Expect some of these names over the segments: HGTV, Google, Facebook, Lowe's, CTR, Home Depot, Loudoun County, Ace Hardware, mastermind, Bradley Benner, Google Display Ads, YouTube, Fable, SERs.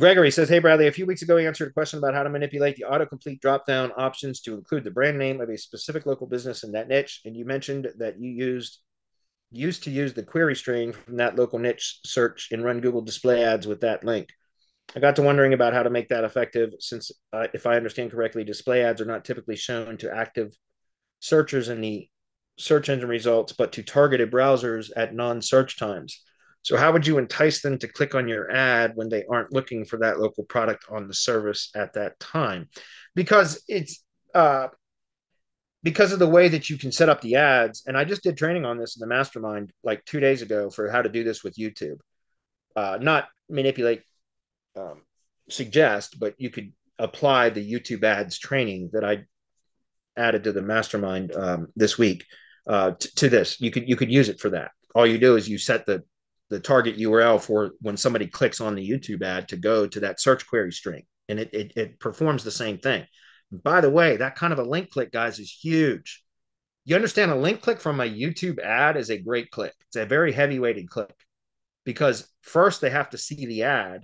Gregory says, hey, Bradley, a few weeks ago, you answered a question about how to manipulate the autocomplete drop-down options to include the brand name of a specific local business in that niche. And you mentioned that you used to use the query string from that local niche search and run Google Display Ads with that link. I got to wondering about how to make that effective since, if I understand correctly, display ads are not typically shown to active searchers in the search engine results, but to targeted browsers at non-search times. So how would you entice them to click on your ad when they aren't looking for that local product on the service at that time? Because it's because of the way that you can set up the ads. And I just did training on this in the mastermind like 2 days ago for how to do this with YouTube. Not manipulate, suggest, but you could apply the YouTube ads training that I added to the mastermind this week to this. You could use it for that. All you do is you set the target URL for when somebody clicks on the YouTube ad to go to that search query string. And it performs the same thing. By the way, that kind of a link click, guys, is huge. You understand a link click from a YouTube ad is a great click. It's a very heavy weighted click because first they have to see the ad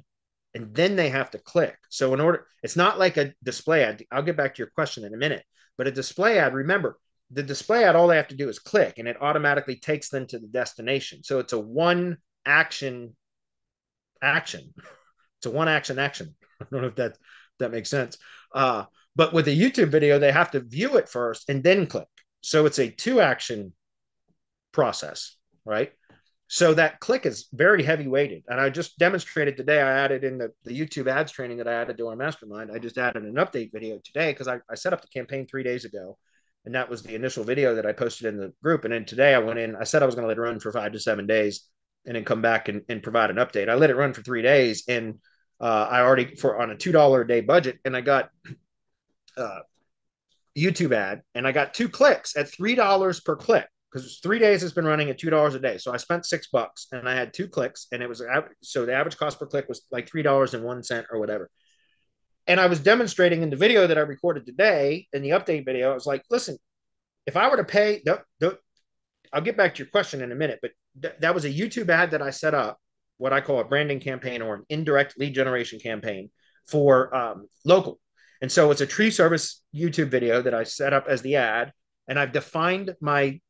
and then they have to click. So in order, it's not like a display ad. I'll get back to your question in a minute, but a display ad, remember, the display ad, all they have to do is click and it automatically takes them to the destination. So it's a one action. I don't know if that makes sense. But with a YouTube video, they have to view it first and then click. So it's a two action process, right? So that click is very heavy weighted. And I just demonstrated today, I added in the YouTube ads training that I added to our mastermind. I just added an update video today because I set up the campaign 3 days ago. And that was the initial video that I posted in the group. And then today I went in, I said I was going to let it run for 5 to 7 days and then come back and provide an update. I let it run for 3 days and I already, on a $2 a day budget, and I got YouTube ad and I got 2 clicks at $3 per click because 3 days it's been running at $2 a day. So I spent $6 and I had 2 clicks and it was, so the average cost per click was like $3.01 or whatever. And I was demonstrating in the video that I recorded today in the update video, I was like, listen, if I were to pay, I'll get back to your question in a minute, but that was a YouTube ad that I set up, what I call a branding campaign or an indirect lead generation campaign for local. And so it's a tree service YouTube video that I set up as the ad, and I've defined my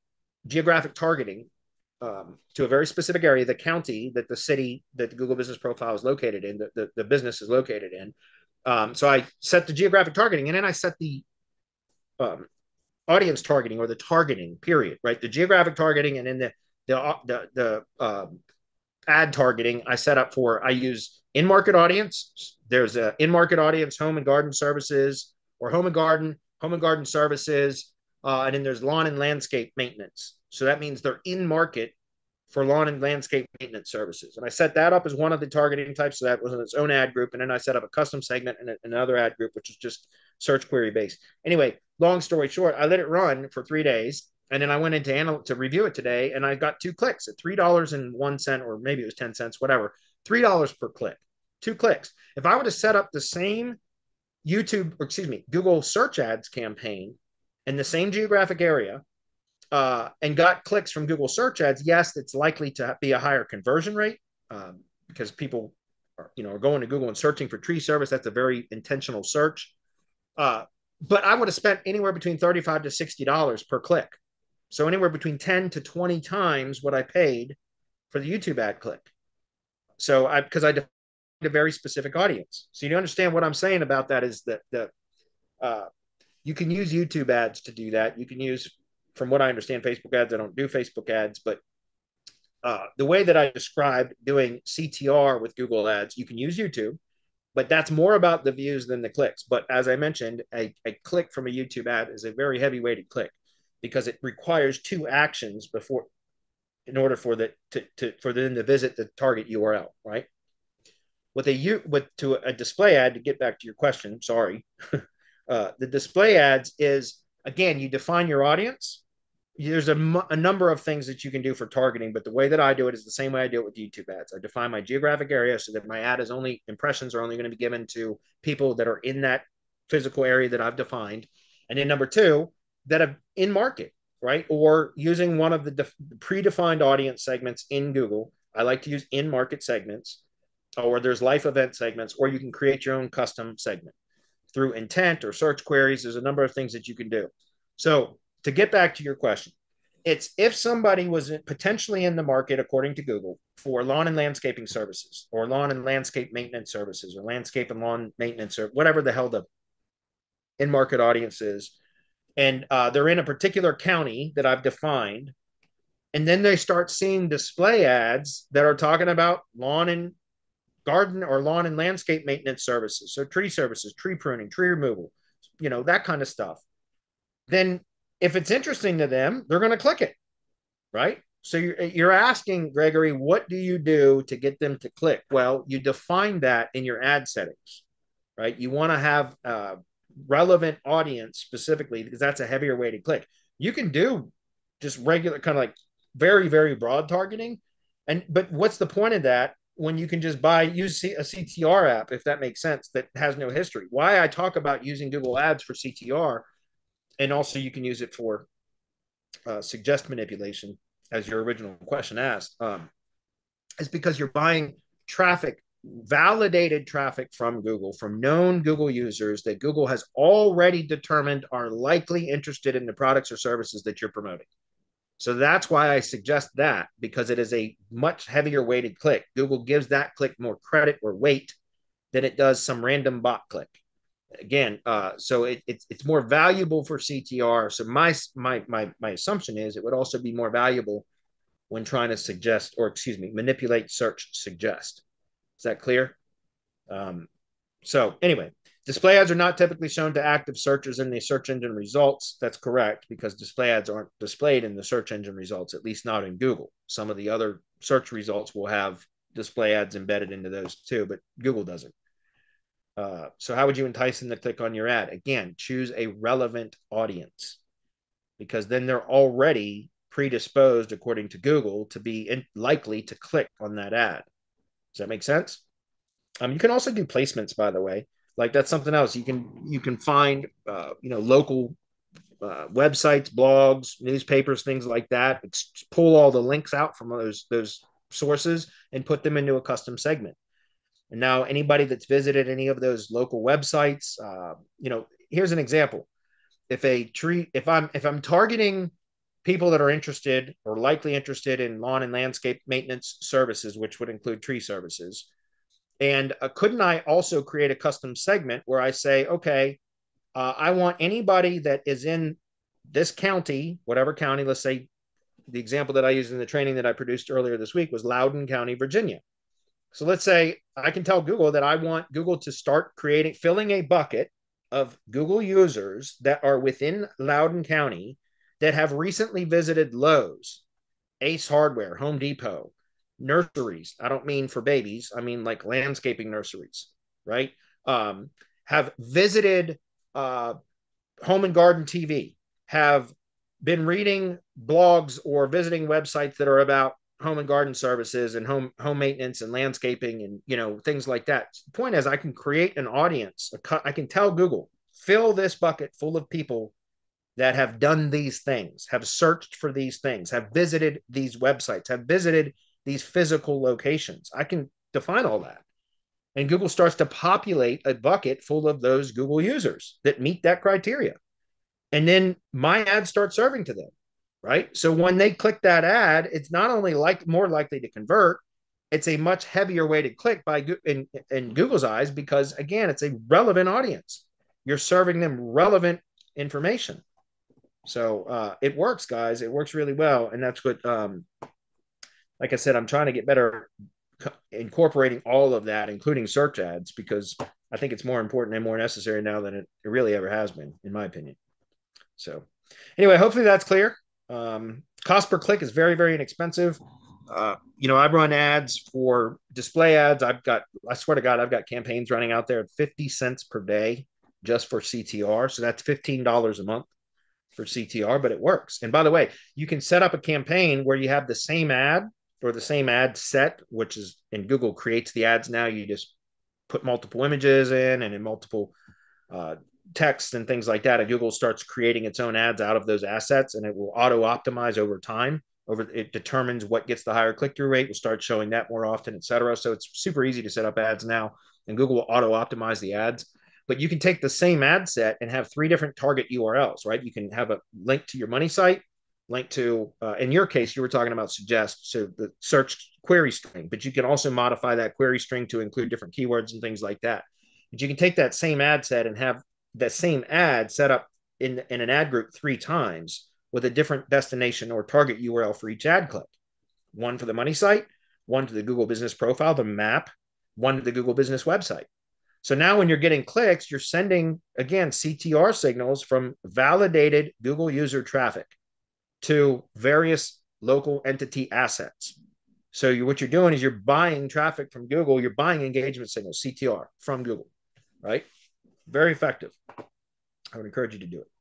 geographic targeting to a very specific area, the county that the city that the Google business profile is located in, the business is located in. So I set the geographic targeting and then I set the audience targeting or the targeting period, right? The geographic targeting and then the ad targeting I set up for, I use in-market audience. There's a in-market audience, home and garden services or home and garden services. And then there's lawn and landscape maintenance. So that means they're in market for lawn and landscape maintenance services. And I set that up as one of the targeting types. So that was in its own ad group. And then I set up a custom segment and another ad group, which is just search query based. Anyway, long story short, I let it run for 3 days. And then I went into to review it today. And I got 2 clicks at $3.01, or maybe it was 10 cents, whatever, $3 per click, 2 clicks. If I were to set up the same Google search ads campaign in the same geographic area, and got clicks from Google search ads, yes, it's likely to be a higher conversion rate because people are going to Google and searching for tree service. That's a very intentional search. But I would have spent anywhere between $35 to $60 per click. So anywhere between 10 to 20 times what I paid for the YouTube ad click. So because I defined a very specific audience. So you understand what I'm saying about that is that you can use YouTube ads to do that. You can use, from what I understand, Facebook ads. I don't do Facebook ads, but the way that I described doing CTR with Google ads, you can use YouTube, but that's more about the views than the clicks. But as I mentioned, a click from a YouTube ad is a very heavy weighted click because it requires 2 actions before, in order for them to visit the target URL, right? To a display ad, to get back to your question, sorry, the display ads is, again, you define your audience. There's a number of things that you can do for targeting, but the way that I do it is the same way I do it with YouTube ads. I define my geographic area so that my ad is only, impressions are only going to be given to people that are in that physical area that I've defined. And then number two, that are in market, right? Or using one of the predefined audience segments in Google. I like to use in market segments. or there's life event segments, or you can create your own custom segment through intent or search queries. There's a number of things that you can do. So to get back to your question, it's if somebody was potentially in the market, according to Google, for lawn and landscaping services or lawn and landscape maintenance services or landscape and lawn maintenance or whatever the hell the in-market audience is, and they're in a particular county that I've defined, and then they start seeing display ads that are talking about lawn and garden or lawn and landscape maintenance services, so tree services, tree pruning, tree removal, you know, that kind of stuff, then if it's interesting to them, they're going to click it, right? So you're asking, Gregory, what do you do to get them to click? Well, you define that in your ad settings, right? You want to have a relevant audience specifically, because that's a heavier way to click. You can do just regular kind of like very, very broad targeting. But what's the point of that when you can just use a CTR app, if that makes sense, that has no history? Why I talk about using Google Ads for CTR, and also you can use it for suggest manipulation, as your original question asked, is because you're buying traffic, validated traffic from Google, from known Google users that Google has already determined are likely interested in the products or services that you're promoting. So that's why I suggest that, because it is a much heavier weighted click. Google gives that click more credit or weight than it does some random bot click. Again, so it's more valuable for CTR. So my assumption is it would also be more valuable when trying to suggest, or excuse me, manipulate search suggest. Is that clear? So anyway, display ads are not typically shown to active searchers in the search engine results. That's correct, because display ads aren't displayed in the search engine results, at least not in Google. Some of the other search results will have display ads embedded into those too, but Google doesn't. So how would you entice them to click on your ad? Again, choose a relevant audience, because then they're already predisposed, according to Google, to be likely to click on that ad. Does that make sense? You can also do placements, by the way. Like that's something else. You can find you know, local websites, blogs, newspapers, things like that. Pull all the links out from those sources and put them into a custom segment. And now anybody that's visited any of those local websites, you know, here's an example. If I'm targeting people that are interested or likely interested in lawn and landscape maintenance services, which would include tree services, and couldn't I also create a custom segment where I say, okay, I want anybody that is in this county, whatever county, let's say the example that I used in the training that I produced earlier this week was Loudoun County, Virginia. So let's say I can tell Google that I want Google to start filling a bucket of Google users that are within Loudoun County that have recently visited Lowe's, Ace Hardware, Home Depot, nurseries. I don't mean for babies. I mean like landscaping nurseries, right? Have visited Home and Garden TV, have been reading blogs or visiting websites that are about home and garden services and home maintenance and landscaping and, you know, things like that. The point is I can create an audience. I can tell Google, fill this bucket full of people that have done these things, have searched for these things, have visited these websites, have visited these physical locations. I can define all that. And Google starts to populate a bucket full of those Google users that meet that criteria. And then my ad starts serving to them. Right. So when they click that ad, it's not only more likely to convert, it's a much heavier way to click in Google's eyes, because again, it's a relevant audience. You're serving them relevant information. So it works, guys. It works really well. And that's what, like I said, I'm trying to get better incorporating all of that, including search ads, because I think it's more important and more necessary now than it really ever has been, in my opinion. So anyway, hopefully that's clear. Cost per click is very, very inexpensive. You know, I've run ads for display ads. I swear to God, I've got campaigns running out there at 50 cents per day just for CTR. So that's $15 a month for CTR, but it works. And by the way, you can set up a campaign where you have the same ad or the same ad set, which is, and Google creates the ads now. You just put multiple images in and in multiple, text and things like that, and Google starts creating its own ads out of those assets, and it will auto optimize over time over. It determines what gets the higher click-through rate. We'll start showing that more often, et cetera. So it's super easy to set up ads now, and Google will auto-optimize the ads. But you can take the same ad set and have three different target URLs, right? You can have a link to your money site, link to, in your case, you were talking about suggest, so the search query string, but you can also modify that query string to include different keywords and things like that. But you can take that same ad set and have that same ad set up in an ad group three times with a different destination or target URL for each ad click. One for the money site, one to the Google business profile, the map, one to the Google business website. So now when you're getting clicks, you're sending, again, CTR signals from validated Google user traffic to various local entity assets. So what you're doing is you're buying traffic from Google, you're buying engagement signals, CTR, from Google, right? Very effective. I would encourage you to do it.